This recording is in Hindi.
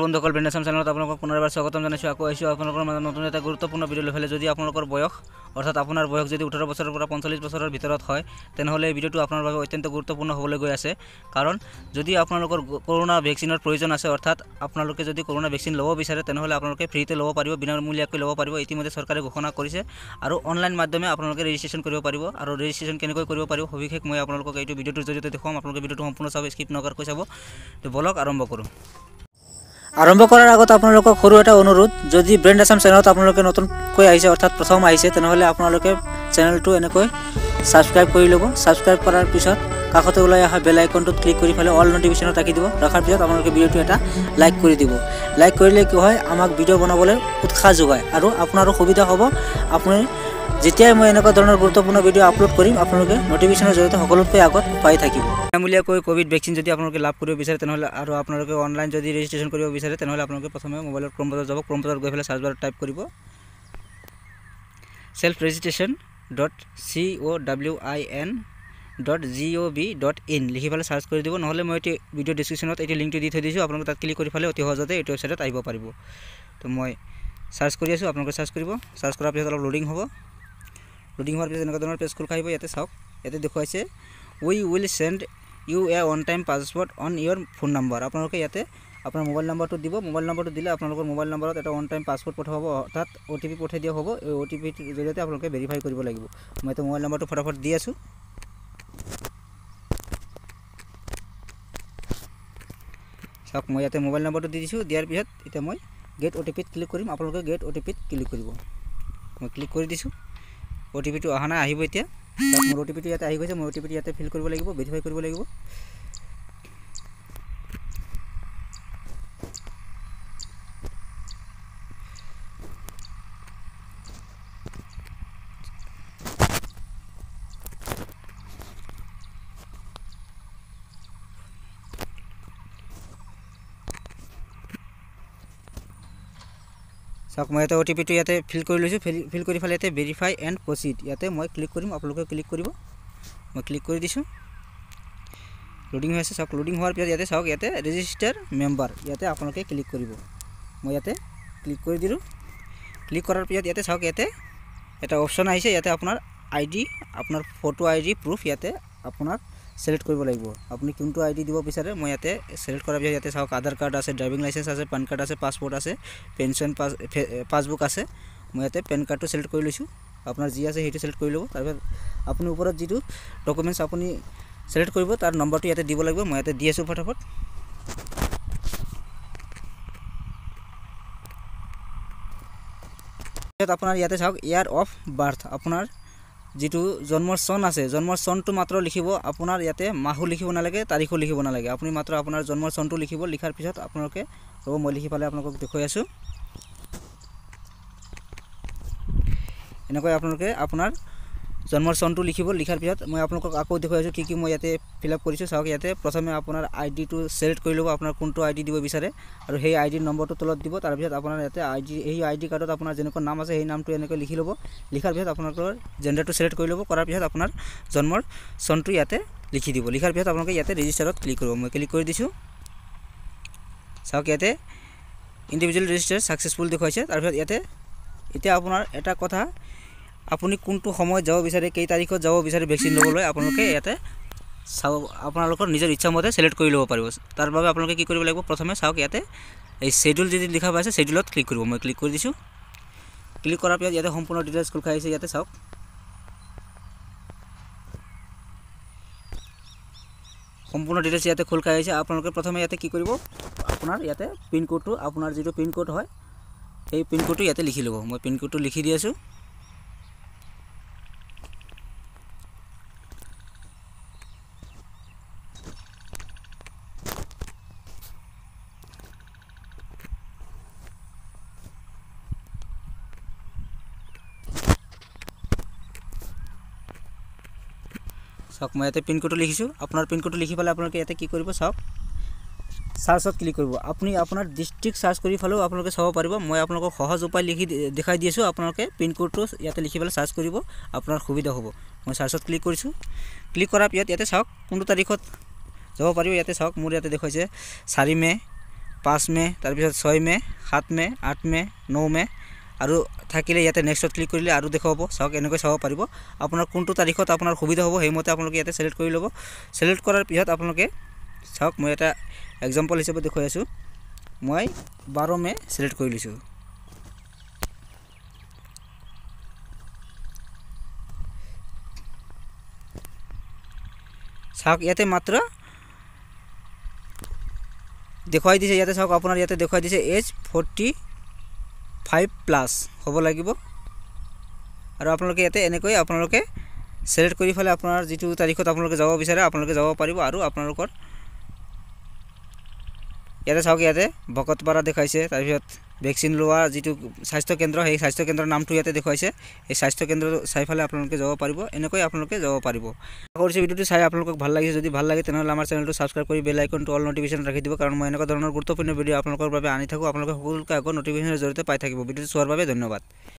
बंधुक ब्रेन्ड आसाम चैनल आपको पुनर्बार स्वागत जानूँ। आको आसान नतुन एट गुरुत्वपूर्ण भिडिओ ले फेले। जो आपनर बयस अर्थात आपनर बयस जो 18 बस 45 बसर भर है तेनहले भिडिओ आपनर अत्यंत गुरुत्वपूर्ण होबोले गई आछे। कारण जदि आपनलोकर कोरोना वैक्सीनर प्रयोजन आछे अर्थात आपनलोके जदि कोरोना वैक्सीन लो बिचारे तेनहले आपनलोके फ्रीते लो पारिब, बिनामूल्याके लो पारिब। इतिमध्ये सरकारे घोषणा करिछे आरो अनलाइन माध्यमे आपनलोके रेजिस्ट्रेशन करिब पारिब। आरो रेजिस्ट्रेशन केनेকৈ करिब पारिब सविशेष मैं आपनलोक एइटु भिडिओर जरियते देखाम। आपनलोके भिडिओ सम्पूर्ण सब स्किप नकराকৈ चाब। तो ब्लग आरम्भ करूँ। आरम्भ करार आगत आपनलोक सरू एटा अनुरोध, जदि ब्रेन्ड आसाम चैनल आपनलोके नतुनकै आइसे अर्थात प्रथम आइसे तेनहले आपनलोके चैनलटु एनेकै सबसक्राइब करि लबो। सबसक्राइब करार पिছত काखते ओलाई आहा बेल आइकनटुत क्लिक करि फेले अल नोटिफिकेशन राखि दिबो। राखार पिছত आपनलोके भिडिओटु एटा लाइक करि दिबो। लाइक करिले कि হয় আমাক ভিডিও বনাবলৈ উৎসাহ যোগায় আৰু আপোনাৰো সুবিধা হ'ব। আপুনি যেতিয়াই মই এনেকুৱা ধৰণৰ গুৰুত্বপূৰ্ণ ভিডিও আপলোড কৰিম আপোনালোকে নটিফিকেশনৰ জৰিয়তে সকলোতকৈ আগত পাই থাকিব। বিনামূলীয়াকৈ কোভিড ভ্যাকসিন যদি আপোনালোকে লাভ কৰিব বিচাৰে তেনহলে আৰু আপোনালোকে অনলাইন যদি ৰেজিষ্ট্ৰেচন কৰিব বিচাৰে তেনহলে আপোনালোকে প্ৰথমে মোবাইলৰ ক্ৰম বজাৰ যাব। ক্ৰম বজাৰ গৈ ফেলে সার্চ বাৰত টাইপ কৰিব selfregistration.cowin.gov.in লিখি ফেলে সার্চ কৰি দিব। নহলে মই এই ভিডিও ডেসক্ৰিপচনত এই লিংকটো দি থৈ দিছো, আপোনালোকে তাত ক্লিক কৰি ফেলে অতি সহজতে এই ওয়েবসাইটত আহিব পাৰিব। তো মই সার্চ কৰি আছো, আপোনালোকে সার্চ কৰিব। সার্চ কৰাৰ পিছত অলপ লোডিং হ'ব। लोडिंग हार पे एने पेज खोल खाइब। इतने चाक ये देखाइसे we will send you a one time password on your phone number. आपलोके इतने अपना मोबाइल नम्बर तो दी मोबाइल नम्बर तो दिले आपलोक mobile number at one time password पठाब अर्थात ओटीपी पठाई दिया हम। ओटीपी जरिए आपलोके भेरिफाई कर लगे। मैं तो मोबाइल नम्बर तो फटाफट दी आसो। चाक मैं इतने मोबाइल नम्बर तो दी दूँ। दियार पास इतना मैं गेट ओटीपी क्लिक करम। आपलोके गेट ओटीपी क्लिक कर मैं क्लिक कर दूँ। ओटीपी तो अहा ना आहिब। इतना मोर ओटीपी तो इतना गई। मैं ओटीपी इतना फिल कर लगे, भेरिफाई कर लगे। चाक मैं इतना ओटीपी तो इतने फिल कर लीसो। फिल कर फेल इतने भेरिफाई एंड प्रसिड इतने मैं क्लिक करम। आपलोक क्लिक कर मैं क्लिक कर दूँ। लोडिंग हो सब लोडिंग हार पे चाक इतने रेजिस्टर मेम्बर इतने आपलोक क्लिक कर मैं इतने क्लिक कर दिल। क्लिक करार पे इतने चाक इतने एटा अपशन आई इतने अपना आईडी अपना फोटो आईडी प्रूफ इतने अपना सिलेक्ट कर लगे। अपनी कोनटो आईडी दी विचारे मैं इतने सिलेक्ट कर इतने चाक आधार कार्ड आसे, ड्राइविंग लाइसेंस आसे, पैन कार्ड आसे, पासपोर्ट आसे, पेंशन पासबुक आसे। मैं इतने पैन कार्ड तो सिलेक्ट कर लीसूँ। अपना जी आसे सीट सिलेक्ट कर लो। तार अपनी ऊपर जी डकुमेंट्स अपनी सिलेक्ट कर तार नम्बर तो इतने दी लगे। मैं इतने दी आसो फटाफट। अपना इतने चाक इयर अफ बार्थ अपनार जी जन्म सन आसे जन्म सन तो मात्र लिख। अपना इतने माहू लिख नाले, तारीखो लिख नाले। अपनी मात्र अपना जन्म सन तो लिख। लिखार पास आपलोके रब मैं लिखी पाले आपको देखा आसो। इनको आपलोके अपना जन्म सन तो लिख। लिखार पास मैं आपको आको देखा आसो कि मैं इतने फिलआप करते प्रथम अपना आईडी तो सिलेक्ट कर लो। अपना कोनटो आईडी दी विचारे और सही आईडी नम्बर तो तलत दी। तार पास अपना इतने आईडी कार्डत अपना जेनेको नाम आसे नाम तो एनेक लिखी लो। लिखार पास अपना जेंडार तो सिलेक्ट कर लो। करार पास अपना जन्म सन तो इतने लिखी दी। लिखार पास अपने इतने रेजिस्टार क्लिक कर मैं क्लिक कर दूँ। चाक इतने इंडिविजुअल रेजिस्टार सक्सेसफुल देखाइसे। तार पास इतने इतना अपना एट कथा आपुनी कोनटो समय যাব বিচাৰে, কেই তাৰিখত যাব বিচাৰে ভ্যাকসিন লবলৈ আপোনালোকে ইয়াতে চাও আপোনালোকৰ নিজৰ ইচ্ছা মতে সিলেক্ট কৰি লব পাৰিব। তাৰ বাবে আপোনালোকে কি কৰিব লাগিব, প্ৰথমে চাওক ইয়াতে এই শেডিউল যদি লিখা আছে শেডিউলত ক্লিক কৰিব। মই ক্লিক কৰি দিছো। ক্লিক কৰাৰ পিছত ইয়াতে সম্পূৰ্ণ ডিটেইলছ খোল খাইছে। ইয়াতে চাওক সম্পূৰ্ণ ডিটেইলছ ইয়াতে খোল খাইছে। আপোনালোকে প্ৰথমে ইয়াতে কি কৰিব, আপোনাৰ ইয়াতে পিন কোডটো আপোনাৰ যিটো পিন কোড হয় এই পিন কোডটো ইয়াতে লিখি লব। মই পিন কোডটো লিখি দি আছো। चाक मैं इतने पिनकोड लिखी। अपना पिनकोड लिखी पाले अपने इतने कि चाक सार्चत क्लिक कर। अपनी अपना डिस्ट्रिक्ट सार्च कर फेले आपलोके चाब पारिब। मैं आपलोक सहज उपाय लिखी देखा दी आसो। आपलोके पिनकोड तो इतने लिखी पे सार्च कर अपना सुविधा हम। मैं सार्चत क्लिक कर। क्लिक करार पास इतने चाक कोनटो तारीखत যাব पारिब। इतने चाक मोर इतने देखाइसे 4 मे पाँच में तारपिछत छय में सात में आठ में नौ में और থাকিলে ইয়াতে নেক্সট ক্লিক কৰিলে আৰু দেখা হ'ব সক এনেকৈ চাব পাৰিব আপোনাৰ কোনটো তাৰিখত আপোনাৰ সুবিধা হ'ব হেইমতে আপোনালোকে ইয়াতে সিলেক্ট কৰি ল'ব সিলেক্ট কৰাৰ পিছত আপোনালোকে সক মই এটা एग्जांपल হিচাপে দেখাই আছো মই 12 মে সিলেক্ট কৰি লৈছো সক ইয়াতে মাত্ৰ দেখাই দিছে ইয়াতে সক আপোনাৰ ইয়াতে দেখাই দিছে এজ 45 प्लस हम लगे और आपलोग इतने आपलोके सिलेक्ट कर फेल अपना जी तारीखत जा विचार आपलोक जा पार और आपलोर इतने चाहक इतने भकतपारा देखा तार वैक्सीन लोवा जी स्वास्थ्य केन्द्र है स्वास्थ्य केन्द्र नाम इतने देखा स्वास्थ्य केन्द्र सैफाले आपलोक जा पार एनेको आपलोक जा पार भिडियो चाय आपलोक भल लगे जो भल लगे तेल चैनल सब्सक्राइब कर बेल आइकन ऑल नोटिफिकेशन राखी दी कारण मैं एनेको गुरुत्वपूर्ण भिडियो आपलोक आनी थको आपलोक सबको आगे नोटिफिकेशन जरिए पाई थको भिडियो चोर धन्यवाद।